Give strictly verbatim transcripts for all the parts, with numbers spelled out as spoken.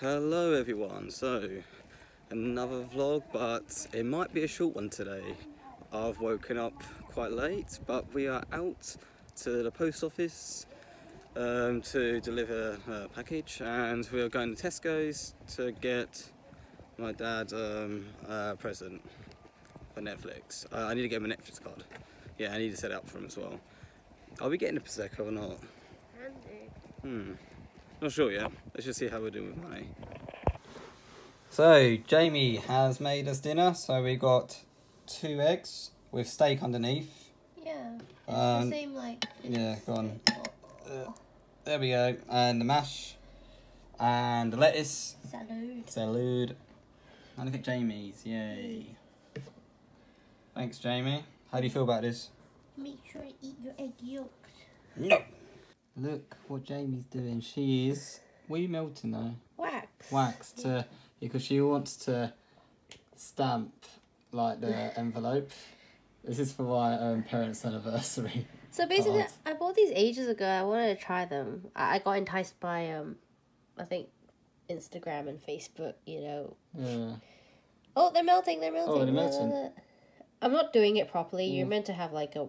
Hello everyone, so another vlog, but it might be a short one today. I've woken up quite late, but we are out to the post office um, to deliver a package, and we are going to Tesco's to get my dad um, a present for Netflix. Uh, I need to get him a Netflix card. Yeah, I need to set it up for him as well. Are we getting a Prosecco or not? Hmm. Not sure yet. Let's just see how we're doing with money. So Jamie has made us dinner. So we got two eggs with steak underneath. Yeah. It's um, the same like. Yeah. Go on. Uh, there we go. And the mash. And the lettuce. Salud. Salud. And look at Jamie's. Yay. Thanks, Jamie. How do you feel about this? Make sure to eat your egg yolks. No. Look what Jamie's doing. She is wee melting though. Wax. Wax to because she wants to stamp like the envelope. This is for my own parents' anniversary. So basically, card. I bought these ages ago. I wanted to try them. I got enticed by um, I think Instagram and Facebook. You know. Yeah. Oh, they're melting. They're melting. Oh, they're melting. I'm not doing it properly. Mm. You're meant to have like a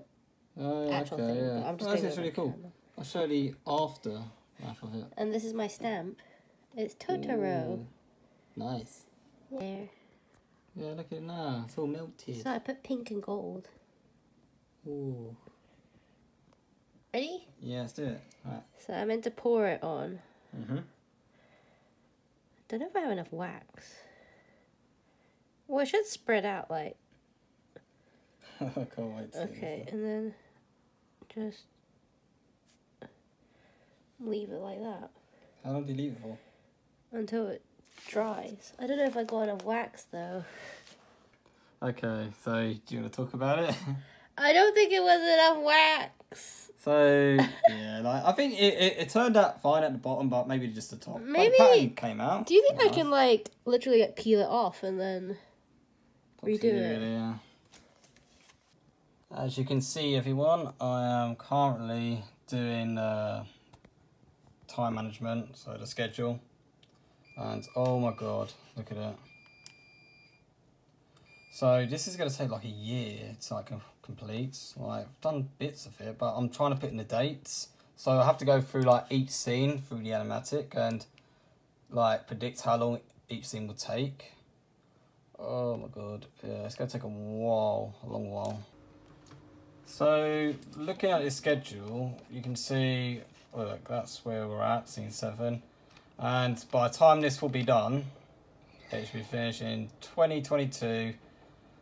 oh, yeah, actual okay, thing. Yeah. But I'm just oh, doing that's it really cool. Camera. I'll show the after half of it. And this is my stamp. It's Totoro. Ooh, nice. There. Yeah, look at it now. It's all melted. So I put pink and gold. Ooh. Ready? Yeah, let's do it. Alright. So I meant to pour it on. Mm-hmm. Don't know if I have enough wax. Well, it should spread out like. I can't wait to see. Okay, and then just leave it like that. How long do you leave it for? Until it dries. I don't know if I got enough wax though. Okay, so do you want to talk about it? I don't think it was enough wax. So yeah, like I think it, it, it turned out fine at the bottom, but maybe just the top. Maybe like, the pattern came out. Do you think nice. I can like literally like, peel it off and then top redo it? Really, yeah. As you can see, everyone, I am currently doing. Uh, time management, so the schedule, and oh my god, look at it. So this is going to take like a year to like complete. Like I've done bits of it, but I'm trying to put in the dates, so I have to go through like each scene through the animatic and like predict how long each scene will take. Oh my god, yeah, it's going to take a while, a long while. So looking at this schedule, you can see look, that's where we're at, scene seven. And by the time this will be done, it should be finished in twenty twenty-two,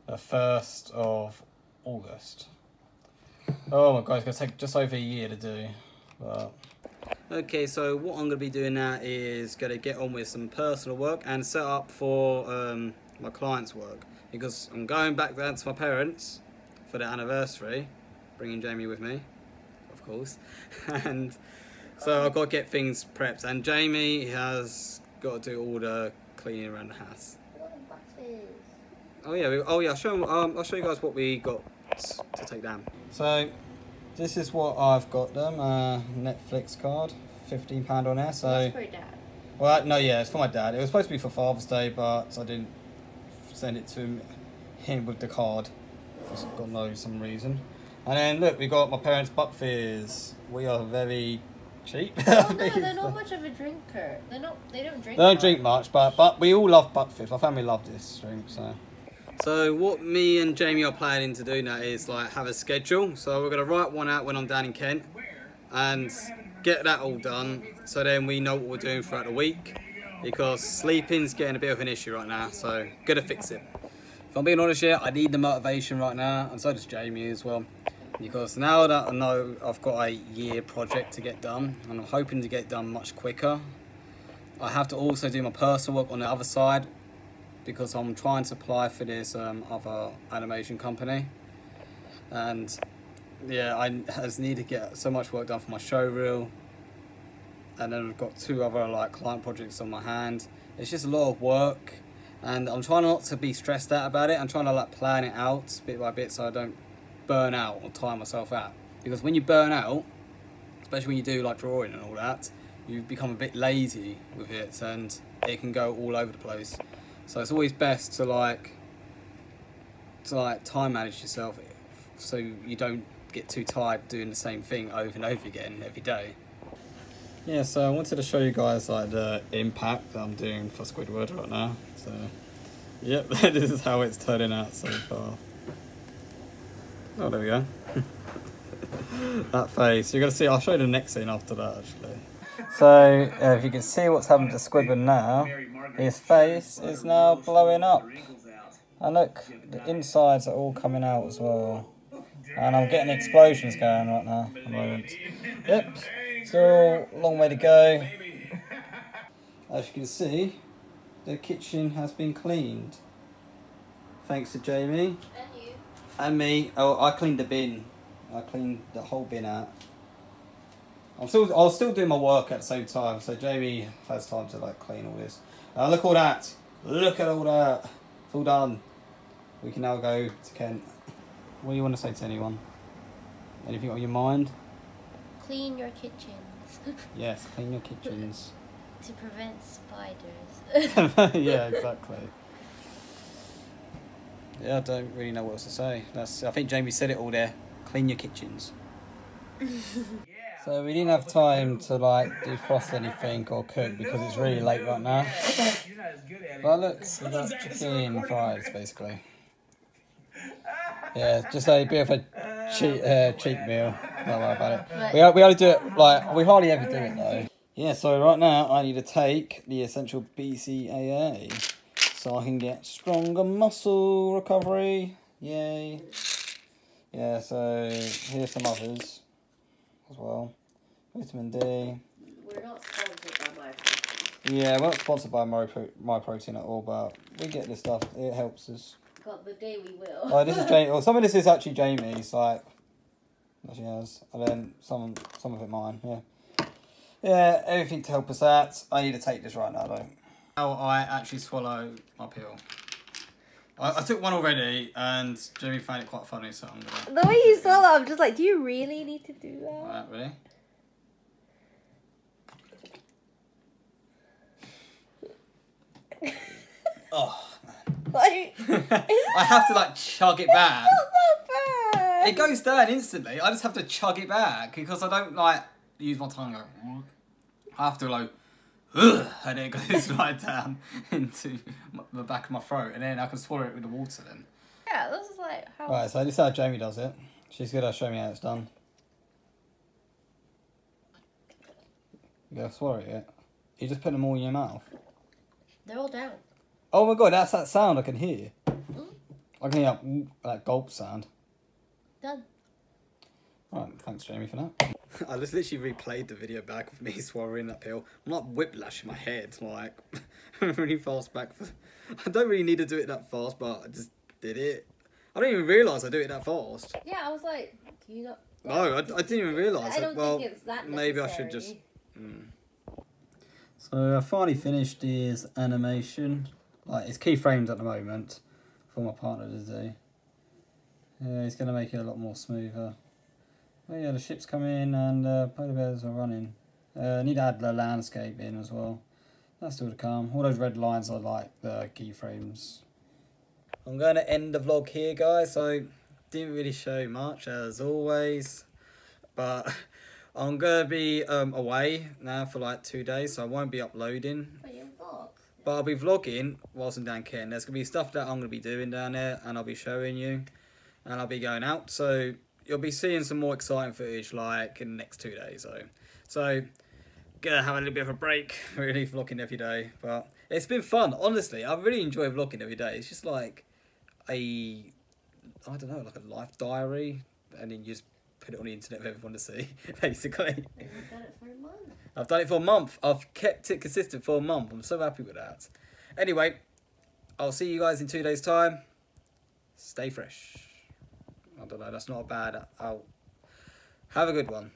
the first of August. Oh my god, it's going to take just over a year to do. But... Okay, so what I'm going to be doing now is going to get on with some personal work and set up for um, my client's work. Because I'm going back there to my parents for their anniversary, bringing Jamie with me. And so I've got to get things prepped, and Jamie has got to do all the cleaning around the house. Oh yeah, we, oh yeah. I'll show them, um, I'll show you guys what we got to take down. So this is what I've got them. Uh, Netflix card, fifteen pound on there. So that's for your dad. Well, no, yeah, it's for my dad. It was supposed to be for Father's Day, but I didn't send it to him, him with the card. For God knows some reason. And then look, we got my parents' Buck Fizz. We are very cheap. Oh no, they're not much of a drinker. They're not. They don't drink. They don't much. drink much, but but we all love Buck Fizz. My family love this drink, so. So what me and Jamie are planning to do now is like have a schedule. So we're gonna write one out when I'm down in Kent, and get that all done. So then we know what we're doing throughout the week, because sleeping's getting a bit of an issue right now. So gotta fix it. If I'm being honest here, I need the motivation right now, and so does Jamie as well. Because now that I know I've got a year project to get done, and I'm hoping to get done much quicker, I have to also do my personal work on the other side, because I'm trying to apply for this um, other animation company. And yeah, I just need to get so much work done for my show reel. And then I've got two other like client projects on my hand. It's just a lot of work. And I'm trying not to be stressed out about it. I'm trying to like plan it out bit by bit so I don't burn out or tire myself out. Because when you burn out, especially when you do like drawing and all that, you become a bit lazy with it and it can go all over the place. So it's always best to like to like time manage yourself so you don't get too tired doing the same thing over and over again every day. Yeah, so I wanted to show you guys like the impact that I'm doing for Squidward right now. So yep, this is how it's turning out so far. Oh, there we go. That face, you're gonna see, I'll show you the next scene after that actually. So uh, if you can see what's happened to Squibbin now, his face is now blowing up. And look, the insides are all coming out as well. And I'm getting explosions going right now at the moment. Yep, still a long way to go. As you can see, the kitchen has been cleaned. Thanks to Jamie. And you. And me. Oh, I cleaned the bin. I cleaned the whole bin out. I'm still, I'll still do my work at the same time, so Jamie has time to like clean all this. Uh, look all that! Look at all that! It's all done. We can now go to Kent. What do you want to say to anyone? Anything on your mind? Clean your kitchens. Yes, clean your kitchens. To prevent spiders. Yeah, exactly. Yeah, I don't really know what else to say. That's, I think Jamie said it all there. Clean your kitchens. So we didn't have time to like defrost anything or cook because it's really late right now. But look, we've got chicken fries basically. Yeah, just a bit of a cheat, uh, cheat meal. Don't worry about it. We, we only do it like we hardly ever do it though. Yeah, so right now I need to take the essential B C A A so I can get stronger muscle recovery. Yay! Yeah, so here's some others as well. Vitamin D. We're not sponsored by MyProtein. Yeah, we're not sponsored by MyProtein at all, but we get this stuff. It helps us. God, the day we will. Oh, this is Jamie. Well, some of this is actually Jamie's, like, that she has, and then some, some of it mine. Yeah, yeah, everything to help us out. I need to take this right now, though. How I actually swallow my pill. I, I took one already, and Jamie found it quite funny, so I'm gonna. The way you swallow, I'm just like, do you really need to do that? All right, ready? Oh. Like, I have to like chug it back. It's not that bad. It goes down instantly. I just have to chug it back because I don't like use my tongue. Like, I have to like, and it goes right down into my, the back of my throat, and then I can swallow it with the water. Then. Yeah, this is like how. Right, so this is how Jamie does it. She's gonna show me how it's done. You gotta swallow it yet? You just put them all in your mouth. They're all down. Oh my god, that's that sound I can hear. Mm. I can hear that, that gulp sound. Done. Right, thanks Jamie for that. I just literally replayed the video back of me swallowing that pill. I'm like whiplashing my head, like really fast back. I don't really need to do it that fast, but I just did it. I didn't even realise I do it that fast. Yeah, I was like, do you not? No, I, I didn't even realise. I don't well, think it's that maybe necessary. I should just. Mm. So I finally finished this animation. Like, it's keyframed at the moment for my partner to do. Yeah, it's going to make it a lot more smoother. Oh yeah, the ship's come in and uh, polar bears are running. Uh, I need to add the landscape in as well. That's still to come. All those red lines are like the keyframes. I'm going to end the vlog here, guys. So, didn't really show much as always. But I'm going to be um, away now for like two days, so I won't be uploading. But I'll be vlogging whilst I'm down Kent. There's going to be stuff that I'm going to be doing down there and I'll be showing you. And I'll be going out. So you'll be seeing some more exciting footage like in the next two days. So, so going to have a little bit of a break really vlogging every day. But it's been fun. Honestly, I really enjoy vlogging every day. It's just like a, I don't know, like a life diary. And then you just put it on the internet for everyone to see, basically. You've done it for a month. I've done it for a month. I've kept it consistent for a month. I'm so happy with that. Anyway, I'll see you guys in two days' time. Stay fresh. I don't know, that's not bad. I'll have a good one.